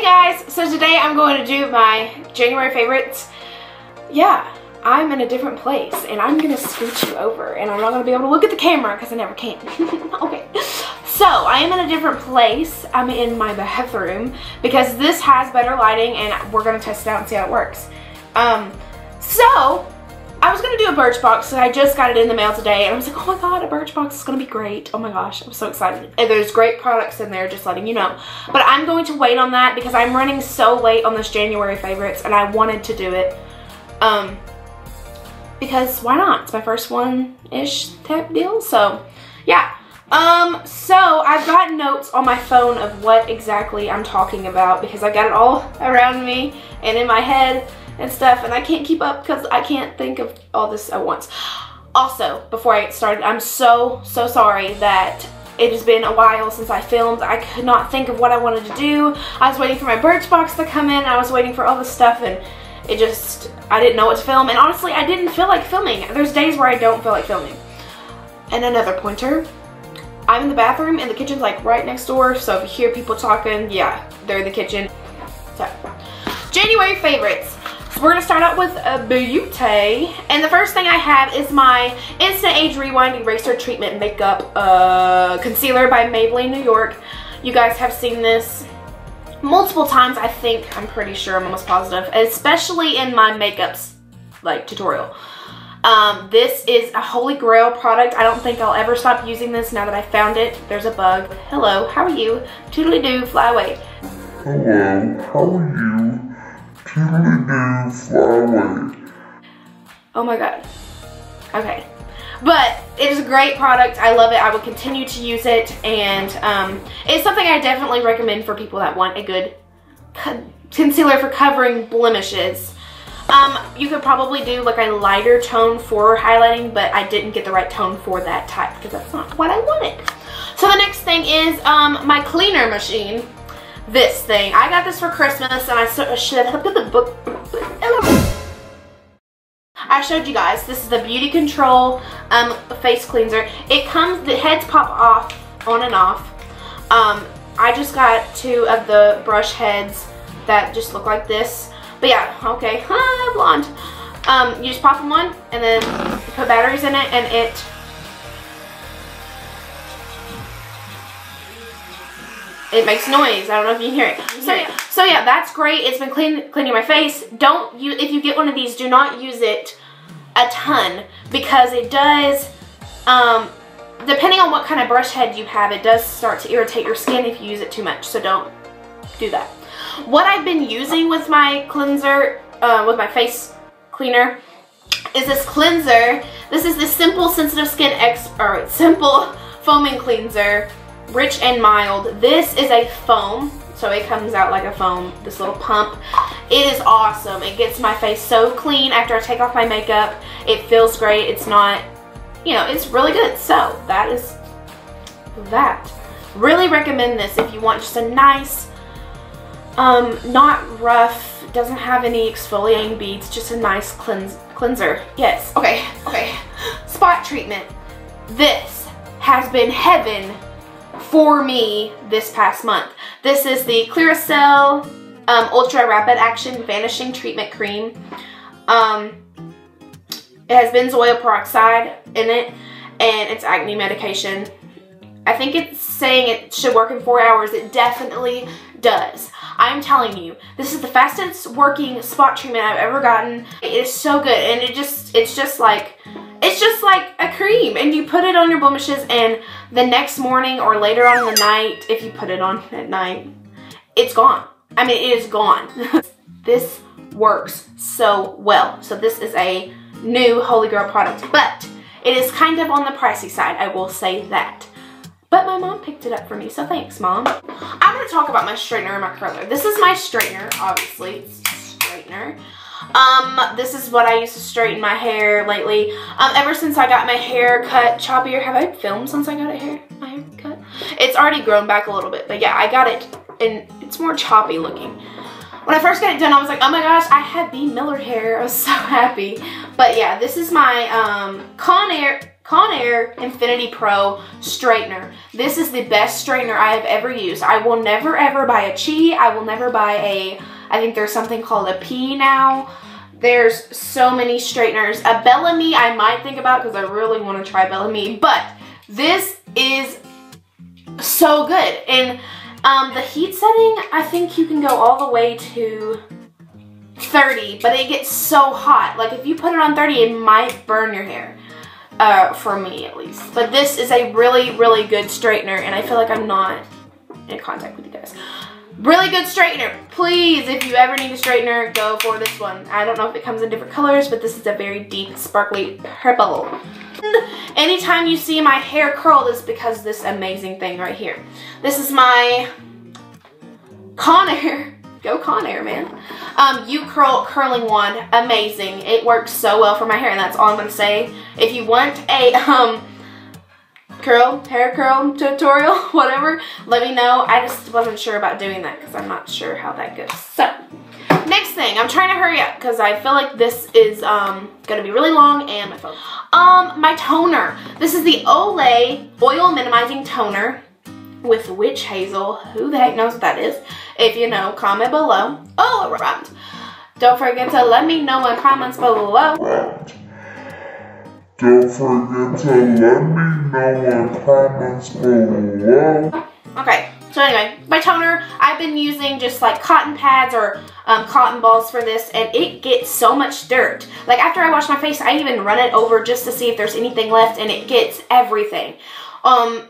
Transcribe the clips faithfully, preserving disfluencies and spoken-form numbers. Hey guys, so today I'm going to do my January favorites. Yeah, I'm in a different place and I'm gonna scooch you over and I'm not gonna be able to look at the camera because I never can. Okay, so I am in a different place. I'm in my bathroom because this has better lighting and we're gonna test it out and see how it works. Um, so I was gonna do a Birchbox, so I just got it in the mail today and I was like, oh my god, a Birchbox is gonna be great. Oh my gosh, I'm so excited. And there's great products in there, just letting you know. But I'm going to wait on that because I'm running so late on this January favorites and I wanted to do it. Um, because why not? It's my first one-ish type deal, so yeah. Um, so I've got notes on my phone of what exactly I'm talking about because I've got it all around me and in my head and stuff, and I can't keep up because I can't think of all this at once. Also, before I get started, I'm so, so sorry that it has been a while since I filmed. I could not think of what I wanted to do. I was waiting for my Birchbox to come in. I was waiting for all this stuff, and it just, I didn't know what to film. And honestly, I didn't feel like filming. There's days where I don't feel like filming. And another pointer, I'm in the bathroom, and the kitchen's like right next door, so if you hear people talking, yeah, they're in the kitchen. So, January favorites. We're gonna start out with a beauty, and the first thing I have is my Instant Age Rewind Eraser Treatment Makeup uh, Concealer by Maybelline New York. You guys have seen this multiple times, I think. I'm pretty sure, I'm almost positive, especially in my makeups like tutorial. Um, this is a holy grail product. I don't think I'll ever stop using this now that I found it. There's a bug. Hello, how are you? Toodly-doo, fly away. Hello, how are you? Oh my god. Okay. But it is a great product. I love it. I will continue to use it, and um, it's something I definitely recommend for people that want a good con concealer for covering blemishes. Um, you could probably do like a lighter tone for highlighting, but I didn't get the right tone for that type because that's not what I wanted. So the next thing is um, my cleaner machine. This thing. I got this for Christmas, and I should have put the book. I showed you guys. This is the Beauty Control um, face cleanser. It comes, the heads pop off, on and off. Um, I just got two of the brush heads that just look like this. But yeah, okay, ah, blonde. Um, you just pop them on, and then you put batteries in it, and it It makes noise. I don't know if you can hear it. So yeah, so yeah, that's great. It's been clean, cleaning my face. Don't you? If you get one of these, do not use it a ton because it does. Um, depending on what kind of brush head you have, it does start to irritate your skin if you use it too much. So don't do that. What I've been using with my cleanser, uh, with my face cleaner, is this cleanser. This is the Simple Sensitive Skin X or Simple Foaming Cleanser. Rich and mild. This is a foam, so it comes out like a foam, this little pump. It is awesome. It gets my face so clean after I take off my makeup. It feels great. It's not, you know, it's really good. So that is that. Really recommend this if you want just a nice, um, not rough, doesn't have any exfoliating beads, just a nice cleanse cleanser. Yes. Okay. Okay. Spot treatment. This has been heaven for me this past month. This is the Clearasil um, Ultra Rapid Action Vanishing Treatment Cream. Um, it has benzoyl peroxide in it, and it's acne medication. I think it's saying it should work in four hours. It definitely does. I'm telling you, this is the fastest working spot treatment I've ever gotten. It is so good, and it just, it's just like, it's just like a cream, and you put it on your blemishes, and the next morning or later on in the night, if you put it on at night, it's gone. I mean, it is gone. This works so well. So this is a new holy grail product, but it is kind of on the pricey side, I will say that. But my mom picked it up for me, so thanks, Mom. I'm going to talk about my straightener and my curler. This is my straightener, obviously. It's straightener. Um, this is what I use to straighten my hair lately. Um, ever since I got my hair cut choppier, have I filmed since I got a hair, my hair cut? It's already grown back a little bit, but yeah, I got it, and it's more choppy looking. When I first got it done, I was like, oh my gosh, I had B. Miller hair. I was so happy. But yeah, this is my um, Conair Conair Infinity Pro Straightener. This is the best straightener I have ever used. I will never ever buy a Chi. I will never buy a, I think there's something called a P now. There's so many straighteners. A Bellamy I might think about because I really want to try Bellamy, but this is so good. And um, the heat setting, I think you can go all the way to thirty, but it gets so hot. Like if you put it on thirty, it might burn your hair. Uh, for me at least. But this is a really, really good straightener, and I feel like I'm not in contact with you guys. Really good straightener. Please, if you ever need a straightener, go for this one. I don't know if it comes in different colors, but this is a very deep, sparkly purple. Anytime you see my hair curled, it's because of this amazing thing right here. This is my Conair. Go Conair, man. Um, you curl curling wand, amazing. It works so well for my hair, and that's all I'm gonna say. If you want a um curl, hair curl tutorial, whatever, let me know. I just wasn't sure about doing that because I'm not sure how that goes. So next thing, I'm trying to hurry up because I feel like this is um gonna be really long and my phone. Um, my toner. This is the Olay Oil Minimizing Toner with witch hazel. Who the heck knows what that is? If you know, comment below. Oh, right. Don't forget to let me know in comments below. Don't forget to let me know in comments below. Okay, so anyway, my toner, I've been using just like cotton pads or um, cotton balls for this, and it gets so much dirt. Like after I wash my face, I even run it over just to see if there's anything left, and it gets everything. Um.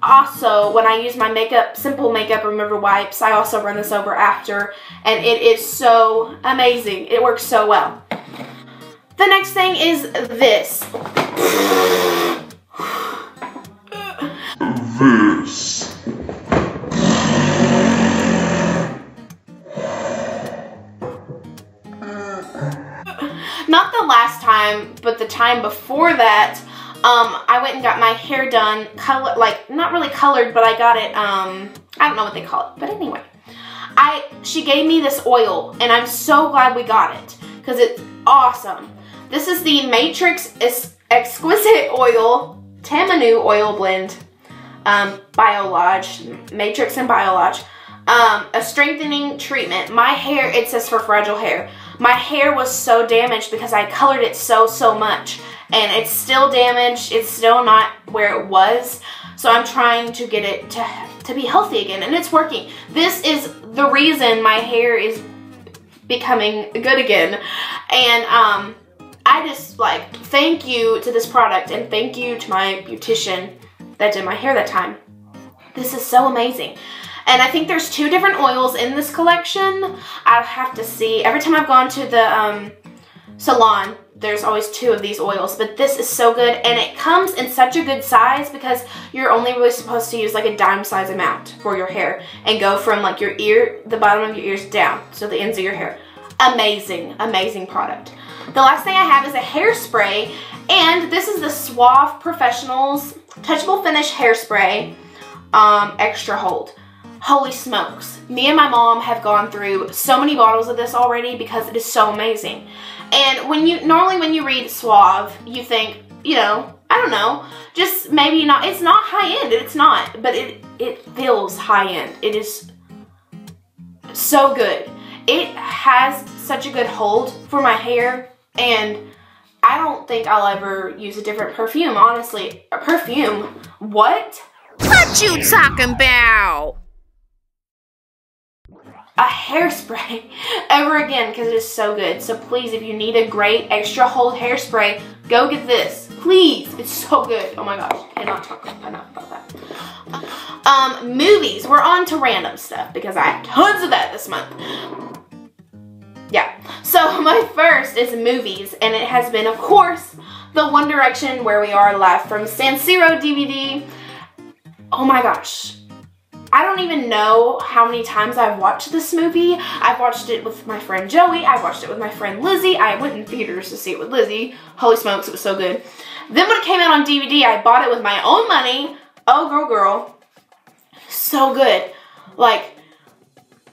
Also, when I use my makeup, Simple Makeup Remover Wipes, I also run this over after, and it is so amazing. It works so well. The next thing is this. This. Not the last time, but the time before that, Um, I went and got my hair done, color, like, not really colored, but I got it, um, I don't know what they call it, but anyway. I, she gave me this oil, and I'm so glad we got it, because it's awesome. This is the Matrix Exquisite Oil, Tamanu Oil Blend, um, Biolage, Matrix and Biolage, um, a strengthening treatment. My hair, it says for fragile hair. My hair was so damaged because I colored it so, so much. And it's still damaged, it's still not where it was, so I'm trying to get it to, to be healthy again, and it's working. This is the reason my hair is becoming good again, and um, I just, like, thank you to this product, and thank you to my beautician that did my hair that time. This is so amazing. And I think there's two different oils in this collection. I'll have to see. Every time I've gone to the um, salon, there's always two of these oils, but this is so good, and it comes in such a good size because you're only really supposed to use like a dime size amount for your hair and go from like your ear, the bottom of your ears down, so the ends of your hair. Amazing, amazing product. The last thing I have is a hairspray, and this is the Suave Professionals Touchable Finish Hairspray um, Extra Hold. Holy smokes. Me and my mom have gone through so many bottles of this already because it is so amazing. And when you, normally when you read Suave, you think, you know, I don't know, just maybe not, it's not high end, it's not, but it, it feels high end. It is so good. It has such a good hold for my hair, and I don't think I'll ever use a different perfume, honestly. A perfume? What? What you talking about? A hairspray ever again, because it is so good. So please, if you need a great extra hold hairspray, go get this, please. It's so good. Oh my gosh, I cannot talk enough about that. Um, movies, we're on to random stuff because I have tons of that this month. Yeah, so my first is movies, and it has been, of course, the One Direction Where We Are Live from San Siro D V D. Oh my gosh. I don't even know how many times I've watched this movie. I've watched it with my friend Joey. I've watched it with my friend Lizzie. I went in theaters to see it with Lizzie. Holy smokes, it was so good. Then when it came out on D V D, I bought it with my own money. Oh, girl, girl. So good. Like,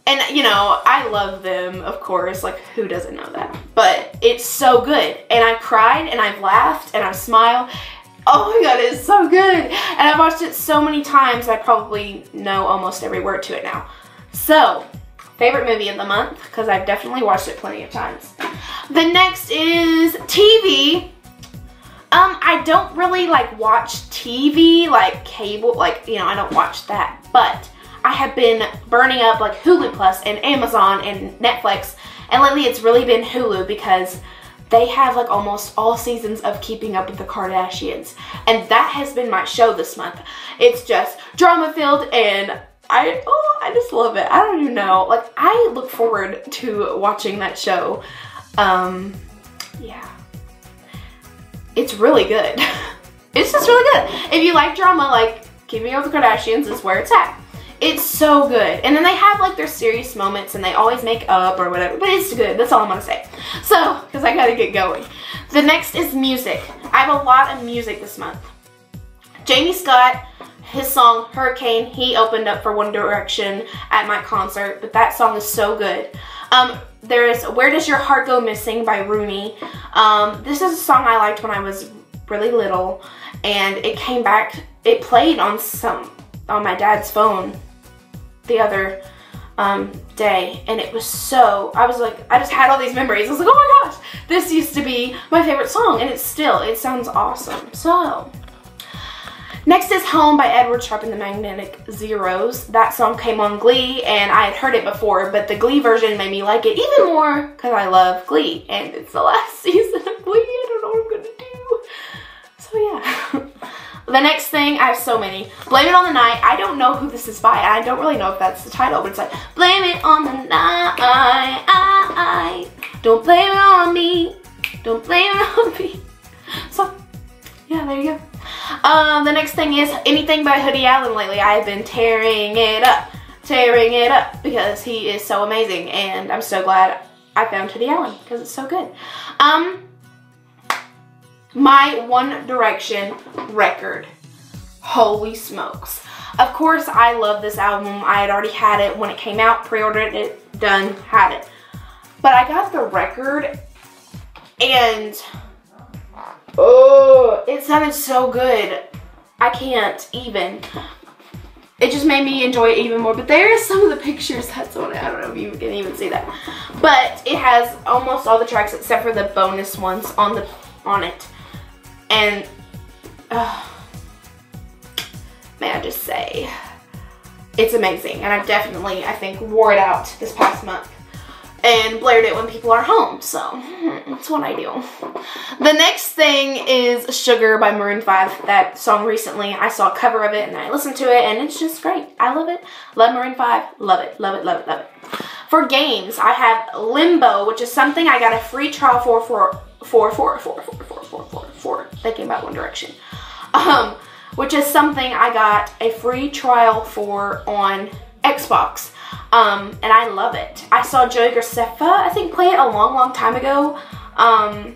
and you know, I love them, of course. Like, who doesn't know that? But it's so good. And I've cried, and I've laughed, and I've smiled. Oh my god, it's so good. And I've watched it so many times, I probably know almost every word to it now. So, favorite movie of the month, because I've definitely watched it plenty of times. The next is T V. Um, I don't really like watch T V, like cable, like, you know, I don't watch that, but I have been burning up like Hulu Plus and Amazon and Netflix, and lately it's really been Hulu because they have like almost all seasons of Keeping Up with the Kardashians, and that has been my show this month. It's just drama filled, and I oh I just love it. I don't even know, like, I look forward to watching that show. Um yeah, it's really good. It's just really good. If you like drama, like Keeping Up with the Kardashians is where it's at. It's so good. And then they have like their serious moments and they always make up or whatever, but it's good. That's all I'm gonna say. So, because I gotta get going. The next is music. I have a lot of music this month. Jamie Scott, his song Hurricane, he opened up for One Direction at my concert, but that song is so good. Um, there is Where Does Your Heart Go Missing by Rooney. Um, this is a song I liked when I was really little, and it came back, it played on some, on my dad's phone the other um, day, and it was so, I was like, I just had all these memories. I was like, oh my gosh, this used to be my favorite song, and it's still, it sounds awesome. So, next is Home by Edward Sharpe and the Magnetic Zeros. That song came on Glee, and I had heard it before, but the Glee version made me like it even more because I love Glee, and it's the last season of Glee. I don't know what I'm gonna do. So yeah. The next thing, I have so many. Blame It on the Night. I don't know who this is by. I don't really know if that's the title, but it's like, blame it on the night. I, I. Don't blame it on me. Don't blame it on me. So, yeah, there you go. Um, the next thing is anything by Hoodie Allen lately. I've been tearing it up, tearing it up, because he is so amazing, and I'm so glad I found Hoodie Allen because it's so good. Um. My One Direction record. Holy smokes. Of course, I love this album. I had already had it when it came out, pre-ordered it, done, had it. But I got the record and, oh, it sounded so good. I can't even. It just made me enjoy it even more. But there are some of the pictures. That's on it. I don't know if you can even see that. But it has almost all the tracks except for the bonus ones on the on it. And, uh, may I just say, it's amazing. And I've definitely, I think, wore it out this past month and blared it when people are home. So, that's what I do. The next thing is Sugar by Maroon five. That song recently, I saw a cover of it and I listened to it, and it's just great. I love it. Love Maroon five. Love it. Love it. Love it. Love it. For games, I have Limbo, which is something I got a free trial for for Four, four, four, four, four, four, four, four. Thinking about One Direction, um, which is something I got a free trial for on Xbox, um, and I love it. I saw Joey Graceffa, I think, play it a long, long time ago. Um,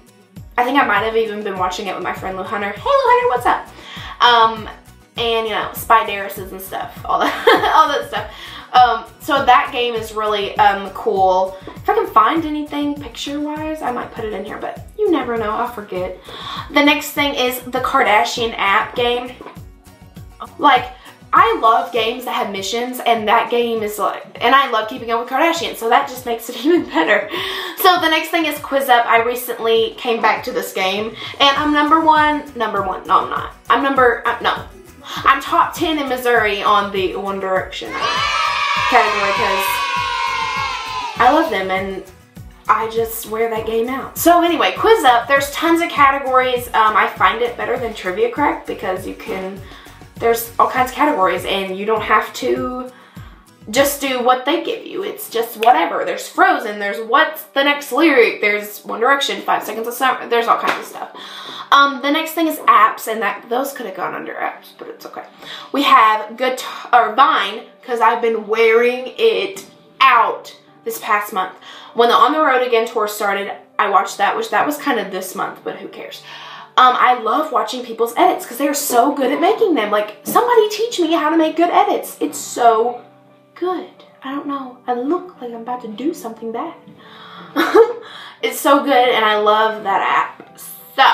I think I might have even been watching it with my friend Lou Hunter. Hey, Lou Hunter, what's up? Um, and you know, spy terraces and stuff, all that, all that stuff. Um, so that game is really um, cool. If I can find anything picture-wise, I might put it in here, but you never know, I'll forget. The next thing is the Kardashian app game. Like, I love games that have missions, and that game is like, and I love Keeping Up with Kardashians, so that just makes it even better. So the next thing is Quiz Up. I recently came back to this game, and I'm number one, number one, no I'm not. I'm number, uh, no. I'm top ten in Missouri on the One Direction category because I love them and I just wear that game out. So anyway, Quiz Up, there's tons of categories. Um, I find it better than Trivia Crack because you can, there's all kinds of categories and you don't have to just do what they give you. It's just whatever. There's Frozen, there's What's the Next Lyric, there's One Direction, Five Seconds of Summer, there's all kinds of stuff. Um, the next thing is apps, and that those could have gone under apps, but it's okay. We have Guitar, or Vine, because I've been wearing it out this past month. When the On the Road Again tour started, I watched that, which that was kind of this month, but who cares. Um, I love watching people's edits because they're so good at making them. Like, somebody teach me how to make good edits. It's so good. I don't know. I look like I'm about to do something bad. It's so good, and I love that app. So,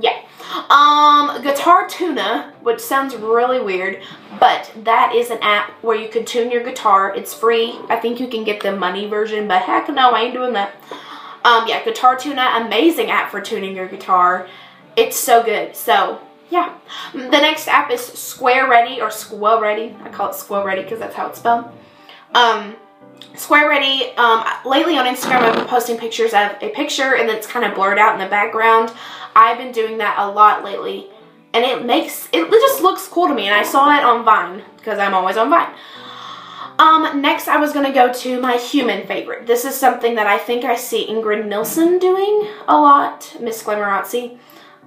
yeah. Um, Guitar Tuna, which sounds really weird, but that is an app where you can tune your guitar. It's free. I think you can get the money version, but heck no, I ain't doing that. Um, yeah, Guitar Tuna, amazing app for tuning your guitar. It's so good. So, yeah. The next app is Square Ready, or Square Ready. I call it Square Ready because that's how it's spelled. Um, Square Ready, um, lately on Instagram I've been posting pictures of a picture and it's kind of blurred out in the background. I've been doing that a lot lately, and it makes, it just looks cool to me, and I saw it on Vine, because I'm always on Vine. Um, next I was going to go to my human favorite. This is something that I think I see Ingrid Nilsson doing a lot, Miss Glamorazzi,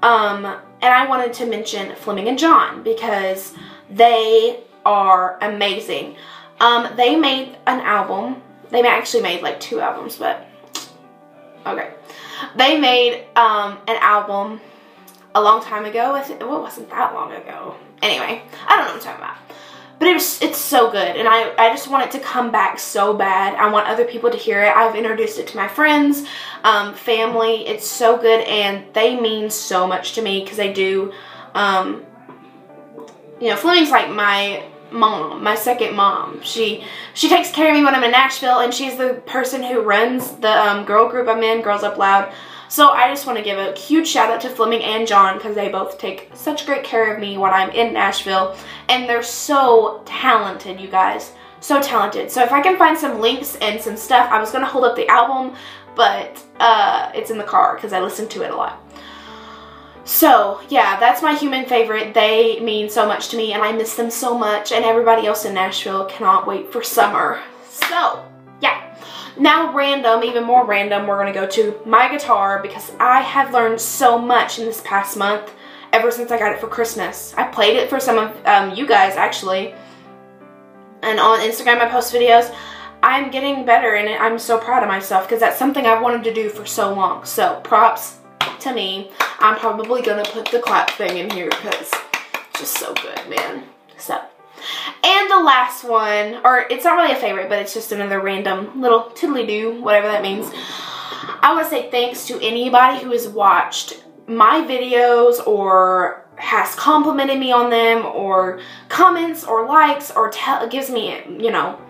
um, and I wanted to mention Fleming and John, because they are amazing. Um, they made an album. They actually made like two albums, but okay. They made um, an album a long time ago. I think, well, it wasn't that long ago. Anyway, I don't know what I'm talking about. But it was, it's so good, and I, I just want it to come back so bad. I want other people to hear it. I've introduced it to my friends, um, family. It's so good, and they mean so much to me because they do, um, you know, Fleming's like my mom, my second mom. She she takes care of me when I'm in Nashville, and she's the person who runs the um, girl group I'm in, Girls Up Loud. So I just want to give a huge shout out to Fleming and John because they both take such great care of me when I'm in Nashville, and they're so talented, you guys, so talented. So if I can find some links and some stuff, I was going to hold up the album, but uh, it's in the car because I listen to it a lot. So, yeah, that's my human favorite. They mean so much to me, and I miss them so much, and everybody else in Nashville cannot wait for summer. So, yeah. Now random, even more random, we're going to go to my guitar because I have learned so much in this past month ever since I got it for Christmas. I played it for some of um, you guys, actually, and on Instagram I post videos. I'm getting better, and I'm so proud of myself because that's something I've wanted to do for so long. So, props to me. I'm probably gonna put the clap thing in here because it's just so good, man. So, and the last one, or it's not really a favorite, but it's just another random little tiddly-do, whatever that means. I want to say thanks to anybody who has watched my videos or has complimented me on them, or comments or likes, or tell, gives me, you know,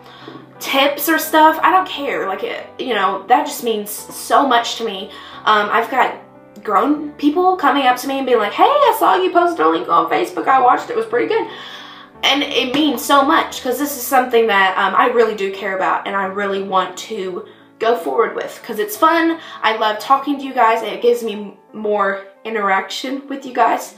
tips or stuff. I don't care. Like, it, you know, that just means so much to me. Um, I've got grown people coming up to me and being like, hey, I saw you post a link on Facebook, I watched it, was pretty good. And it means so much because this is something that um, I really do care about, and I really want to go forward with because it's fun. I love talking to you guys, and it gives me more interaction with you guys.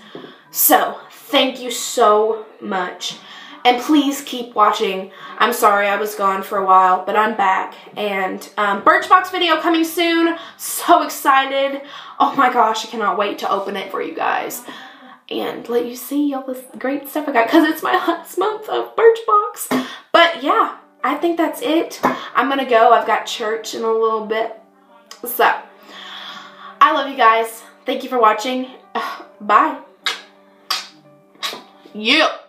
So thank you so much, and please keep watching. I'm sorry I was gone for a while, but I'm back. And um, Birchbox video coming soon. So excited. Oh my gosh, I cannot wait to open it for you guys and let you see all this great stuff I got because it's my last month of Birchbox. But yeah, I think that's it. I'm gonna go. I've got church in a little bit. So, I love you guys. Thank you for watching. Bye. Yeah.